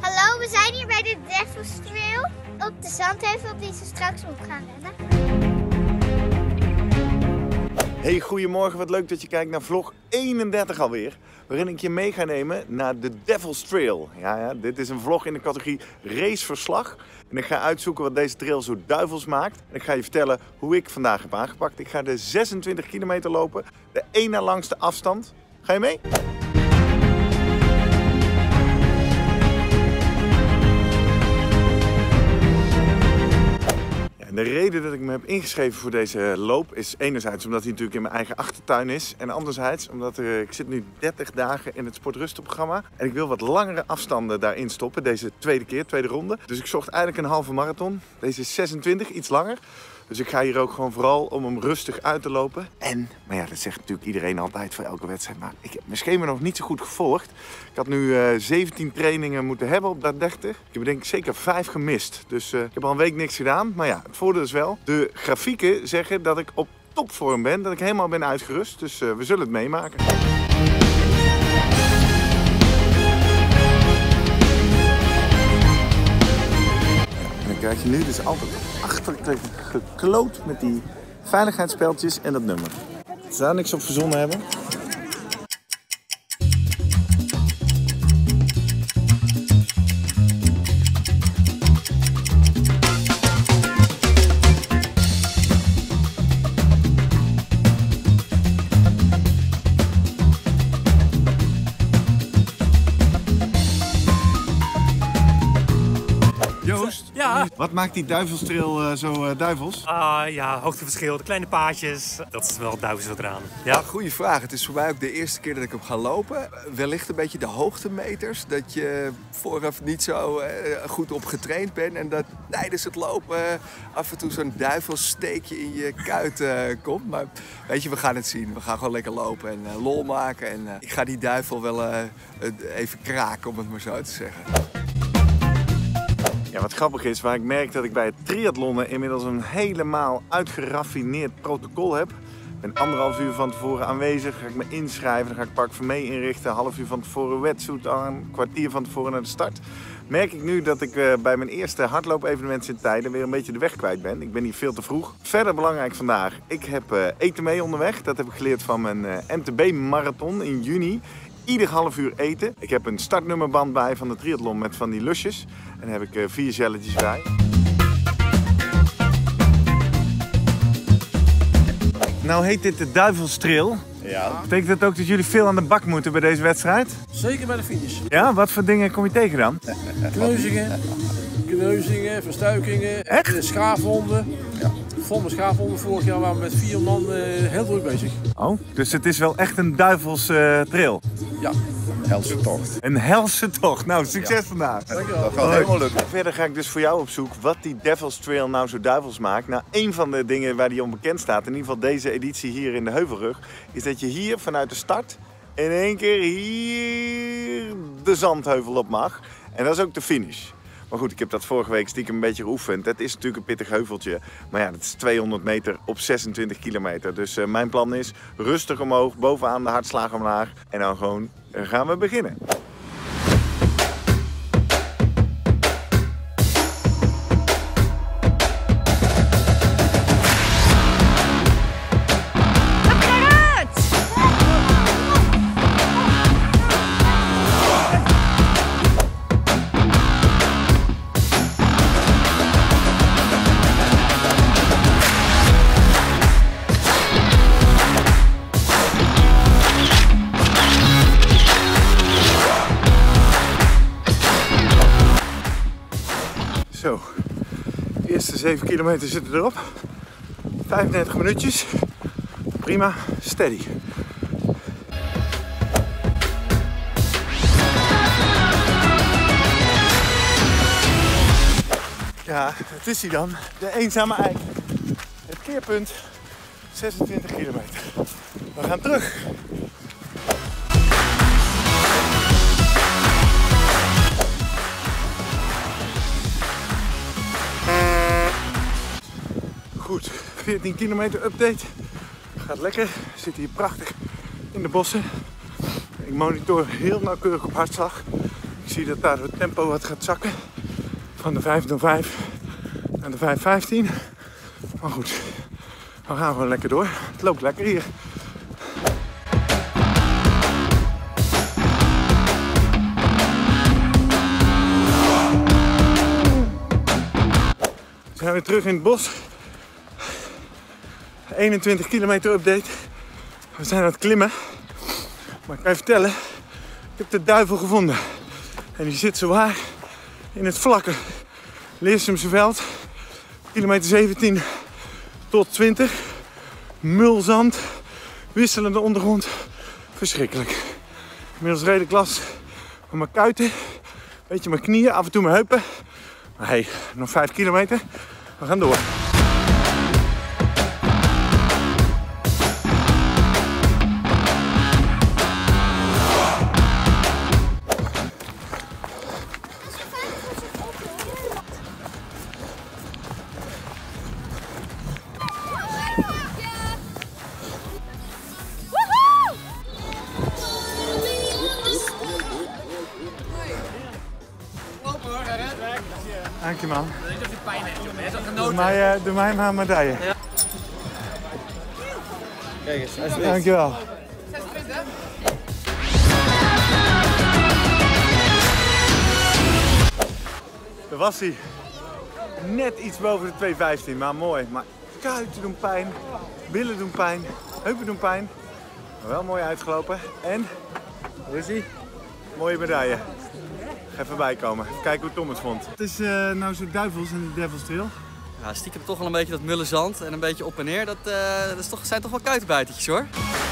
Hallo, we zijn hier bij de Devil's Trail op de zandheuvel op die ze straks op gaan rennen. Hey, goedemorgen. Wat leuk dat je kijkt naar vlog 31 alweer. Waarin ik je mee ga nemen naar de Devil's Trail. Ja, dit is een vlog in de categorie raceverslag. En ik ga uitzoeken wat deze trail zo duivels maakt. En ik ga je vertellen hoe ik vandaag heb aangepakt. Ik ga de 26 kilometer lopen. De één na langste afstand. Ga je mee? De reden dat ik me heb ingeschreven voor deze loop is enerzijds omdat hij natuurlijk in mijn eigen achtertuin is. En anderzijds omdat ik zit nu 30 dagen in het Sportrustenprogramma. En ik wil wat langere afstanden daarin stoppen, deze tweede ronde. Dus ik zocht eigenlijk een halve marathon. Deze is 26, iets langer. Dus ik ga hier ook gewoon vooral om hem rustig uit te lopen. En, maar ja, dat zegt natuurlijk iedereen altijd voor elke wedstrijd. Maar ik heb mijn schema nog niet zo goed gevolgd. Ik had nu 17 trainingen moeten hebben op dat 30. Ik heb denk ik zeker 5 gemist. Dus ik heb al een week niks gedaan. Maar ja, het voordeel is wel, de grafieken zeggen dat ik op topvorm ben. Dat ik helemaal ben uitgerust. Dus we zullen het meemaken. Kijk je nu, het is altijd achterlijk gekloot met die veiligheidsspeltjes en dat nummer. Ze daar niks op verzonnen hebben. Ja. Wat maakt die duivelstrail zo duivels? Ja, hoogteverschil, de kleine paadjes. Dat is wel het duivelse eraan. Ja. Goeie vraag. Het is voor mij ook de eerste keer dat ik hem ga lopen. Wellicht een beetje de hoogtemeters. Dat je vooraf niet zo goed op getraind bent. En dat tijdens het lopen af en toe zo'n duivelsteekje in je kuit komt. Maar weet je, we gaan het zien. We gaan gewoon lekker lopen en lol maken. En ik ga die duivel wel even kraken, om het maar zo te zeggen. Ja, wat grappig is, waar ik merk dat ik bij het triathlonnen inmiddels een helemaal uitgeraffineerd protocol heb. Ik ben anderhalf uur van tevoren aanwezig, ga ik me inschrijven, dan ga ik Park van mee inrichten. Half uur van tevoren wetsuit aan, kwartier van tevoren naar de start. Merk ik nu dat ik bij mijn eerste hardloop-evenement in Tijden weer een beetje de weg kwijt ben. Ik ben hier veel te vroeg. Verder belangrijk vandaag, ik heb eten mee onderweg. Dat heb ik geleerd van mijn MTB-marathon in juni. Ieder half uur eten. Ik heb een startnummerband bij van de triathlon met van die lusjes. En daar heb ik 4 zelletjes bij. Nou heet dit de Devil's Trail. Ja. Betekent dat ook dat jullie veel aan de bak moeten bij deze wedstrijd? Zeker bij de finish. Ja, wat voor dingen kom je tegen dan? Kneuzingen, verstuikingen, echt? Schaafwonden. Ja. Vol met schaafwonden. Vorig jaar waren we met 4 man heel druk bezig. Oh, dus het is wel echt een duivels trail? Ja, een helse tocht. Een helse tocht. Nou, succes vandaag. Dankjewel. Dat gaat helemaal lukken. Verder ga ik dus voor jou op zoek wat die Devil's Trail nou zo duivels maakt. Nou, één van de dingen waar die onbekend staat, in ieder geval deze editie hier in de Heuvelrug, is dat je hier vanuit de start in één keer hier de zandheuvel op mag. En dat is ook de finish. Maar goed, ik heb dat vorige week stiekem een beetje geoefend. Het is natuurlijk een pittig heuveltje. Maar ja, dat is 200 meter op 26 kilometer. Dus mijn plan is rustig omhoog, bovenaan de hartslag omlaag. En dan gewoon gaan we beginnen. Zo, de eerste 7 kilometer zitten erop. 35 minuutjes. Prima, steady. Ja, het is hier dan. De Eenzame Eik. Het keerpunt, 26 kilometer. We gaan terug. Goed, 14 kilometer update. Gaat lekker. We zitten hier prachtig in de bossen. Ik monitor heel nauwkeurig op hartslag. Ik zie dat daar het tempo wat gaat zakken. Van de 5:05 naar de 5:15. Maar goed, we gaan gewoon lekker door. Het loopt lekker hier. We zijn weer terug in het bos. 21 kilometer update. We zijn aan het klimmen. Maar ik kan je vertellen, ik heb de duivel gevonden. En die zit zowaar in het vlakke. Leersumse veld, kilometer 17 tot 20. Mulzand, wisselende ondergrond. Verschrikkelijk. Inmiddels redelijk last van mijn kuiten. Beetje mijn knieën, af en toe mijn heupen. Maar hey, nog 5 kilometer. We gaan door. Dankjewel. Ik weet niet of je pijn hebt, jongen. Je hebt al genoten. Doe mij maar medaille. Ja. Kijk eens, alsjeblieft. Dankjewel. 26, hè? Daar was hij. Net iets boven de 2:15, maar mooi. Maar kuiten doen pijn, billen doen pijn, heupen doen pijn. Maar wel mooi uitgelopen. En, hoe is hij? Mooie medaille. Even bijkomen. Even kijken hoe Tom het vond. Het is nou zo duivels in de Devil's Trail. Ja, stiekem toch wel een beetje dat mulle zand en een beetje op en neer. Dat zijn toch wel kuitenbijtertjes hoor.